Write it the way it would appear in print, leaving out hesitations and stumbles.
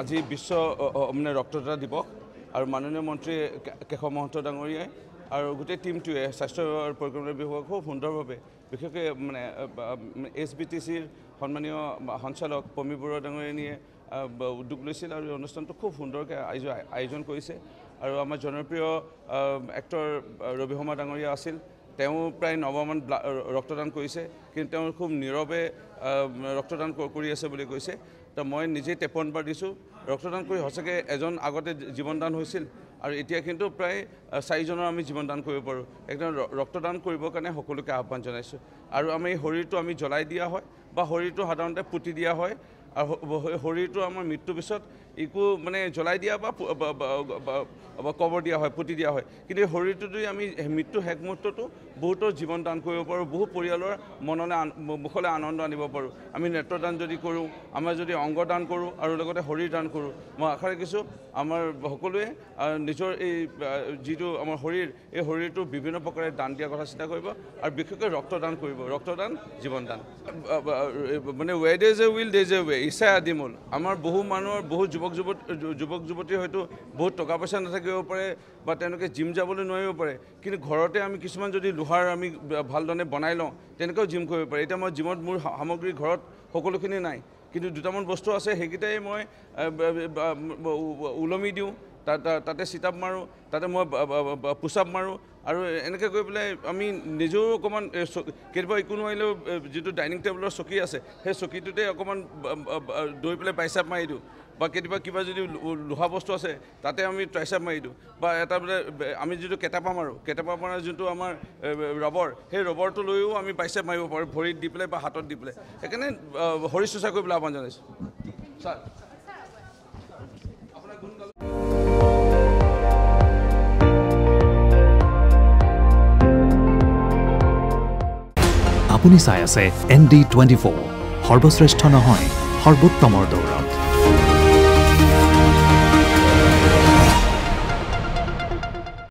আজি বিশ্ব মানে ৰক্তদাতা দিবস আৰ মাননীয় মন্ত্ৰী কেশৱ মহন্ত ডাঙৰীয়াই আৰ গোটেই টিমটোৱে স্বাস্থ্য পৰিক্ৰমা বিভাগ খুব সুন্দৰভাৱে বিশেষকৈ মানে SBTC সন্মানীয় সঞ্চালক পমি বৰুৱা ডাঙৰীয়াই উদ্যোগ লৈছিল আৰু অনুষ্ঠানটো খুব সুন্দৰকৈ আয়োজন কৰিছে আৰু আমাৰ জনপ্ৰিয় এক্টৰ ৰবি শৰ্মা ডাঙৰীয়া আছিল তেওঁ প্ৰায় ৯মান ৰক্তদান কৰিছে কিন্তু তেওঁ খুব নীৰৱে ৰক্তদান কৰি আছে বুলি কৈছে তো মই নিজে টেপন বাৰ দিছো ৰক্তদান কৰি হসকে এজন আগতে জীৱনদান হৈছিল আৰু এতিয়া কিন্তু প্ৰায় ৪জনৰ আমি জীৱনদান কৰিব পাৰো একদম ৰক্তদান কৰিবৰ কাৰণে সকলোকে আহ্বান জনাইছো আৰু আমি শৰীৰটো আমি জ্বলাই দিয়া হয় বা শৰীৰটো সাধাৰণতে পুতি দিয়া হয় আৰু শৰীৰটো আমাৰ মৃত্যুৰ পিছত ইকো মানে জ্বলাই দিয়া বা কবৰ দিয়া হয় পুতি দিয়া হয় কিন্তু শৰীৰটো যদি আমি মৃত্যু হেক মুহূৰ্তটো বহুতৰ জীৱন দান কৰিব পাৰো বহু পৰিয়ালৰ মনলৈ মুখলৈ আনন্দ আনিব পাৰো আমি নেত্ৰদান যদি কৰো আমাৰ যদি অংগ দান কৰো আৰু লগতে শৰীৰ দান কৰো মই আশা ৰাখিছো আমাৰ সকলোৱে নিজৰ এই যিটো আমাৰ শৰীৰ এই শৰীৰটো বিভিন্ন প্ৰকাৰে দান দিয়া কথা চিন্তা কৰিব আৰু বিশেষকৈ ৰক্তদান কৰিব ৰক্তদান জীৱন দান মানে where there is a will there is a way ইচ্ছা আদিমল আমাৰ বহু মানুহৰ বহু যুৱক যুৱতী হয়তো বহুত টকা পইচা নাথাকিব পাৰে বা তেনকে জিম যাবলৈ নোৱাৰিব পাৰে কিন্তু ঘৰতে আমি কিছুমান যদি লোহাৰ আমি ভালদৰে বনাই লওঁ তেনকেও জিম কৰিব পাৰে এটা মই জিমত মোৰ সামগ্ৰী ঘৰত সকলোখিনি নাই কিন্তু দুটামান বস্তু আছে হেকিটাই মই উলমি দিও তাতে সিট আপ মাৰো তাতে মই পুশ আপ মাৰো আৰু এনেকৈ গৈ পেলাই আমি নিজেও অকণমান কেতিয়াবা ইকো নোৱাৰিলেও যিটো ডাইনিং টেবুলৰ চকী আছে সেই চকীটোতে অকণমান দৌৰি পেলাই বাইচাপ মাৰি দিওঁ বা কেতিয়াবা কিবা যদি লোহা বস্তু আছে তাতে আমি ট্ৰাইচাপ মাৰি দিওঁ বা এটা বোলে আমি যিটো কেটাপা মাৰোঁ কেটাপা মাৰা যোনটো আমাৰ ৰবৰ সেই ৰবৰটো লৈও আমি বাইচাপ মাৰিব পাৰোঁ ভৰিত দি পেলাই বা হাতত দি পেলাই সেইকাৰণে শৰীৰ চৰ্চা কৰিবলৈ আহ্বান জনাইছোঁ ছাৰ আপোনাৰ গুণ আপুনি চাই আছে ND24 সৰ্বশ্ৰেষ্ঠ নহয় সৰ্বোত্তমৰ দৌৰ।